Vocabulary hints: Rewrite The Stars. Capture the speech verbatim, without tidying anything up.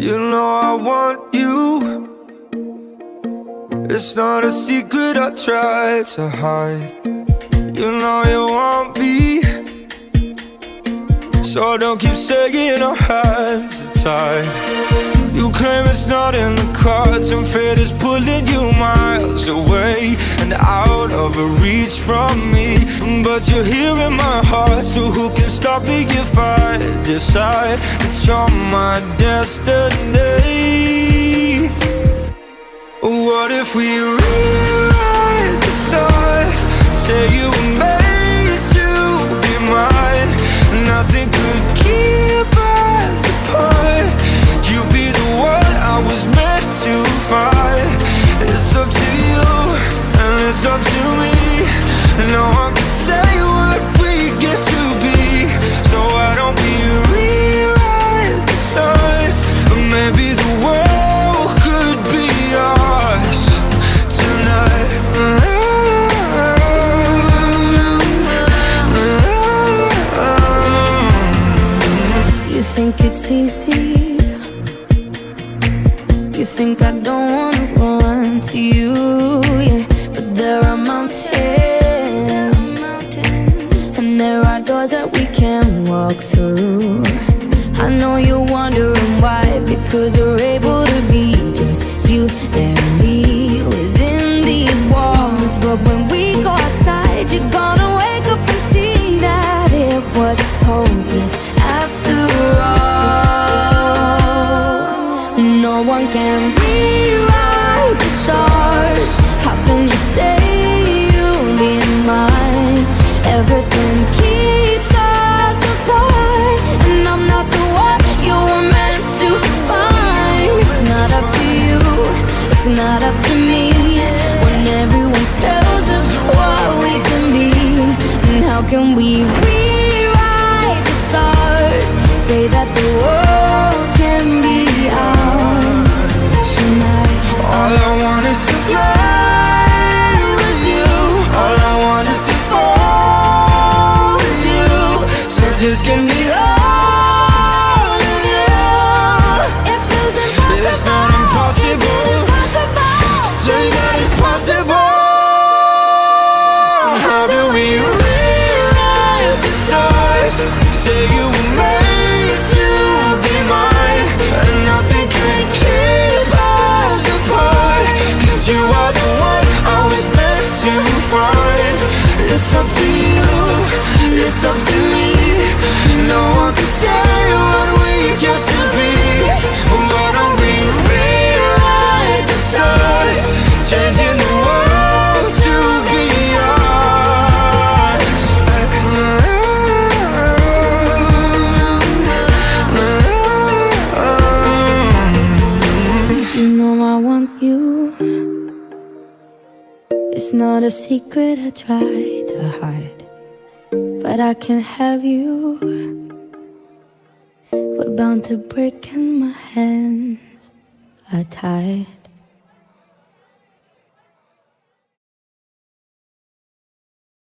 You know I want you. It's not a secret I tried to hide. You know you want me, so don't keep sagging our hands are tied. You claim it's not in the cards, and fate is pulling you miles away and out of reach from me. But you're here in my heart, so who can stop me if I decide it's on my destiny? What if we rewrite the stars? Say you were made to be mine. Nothing could keep us apart. You be the one I was meant to find. It's up to you, and it's up to me. No one can say what we get to be. So why don't we rewrite the stars? Maybe the world could be ours tonight. You think it's easy? You think I don't wanna run to you, yeah. But there are mountains, and there are doors that we can walk through. I know you're wondering why, because we're able to be just you and me within these walls. But when we go outside, you're gonna wake up and see that it was hopeless after all. No one can rewrite the stars. How can you say you'll be mine? Everything keeps us apart, and I'm not the one you were meant to find. It's not up to you, it's not up to me. When everyone tells us what we can be, and how can we rewrite the stars? Say that the world can be ours. All I want is to fly with you. All I want is to fall with you. So just give me all of you. It feels impossible. It's not impossible. Say that it's possible. How do we rewrite the stars? Say you were made to be mine, and nothing could keep us apart. You are the one I was meant to find. It's up to you, it's up to me. No one can say what we get to be. Why don't we rewrite the stars? Changing the world to be ours. You know I want you. It's not a secret I tried to hide, but I can't have you. We're bound to break and my hands are tied.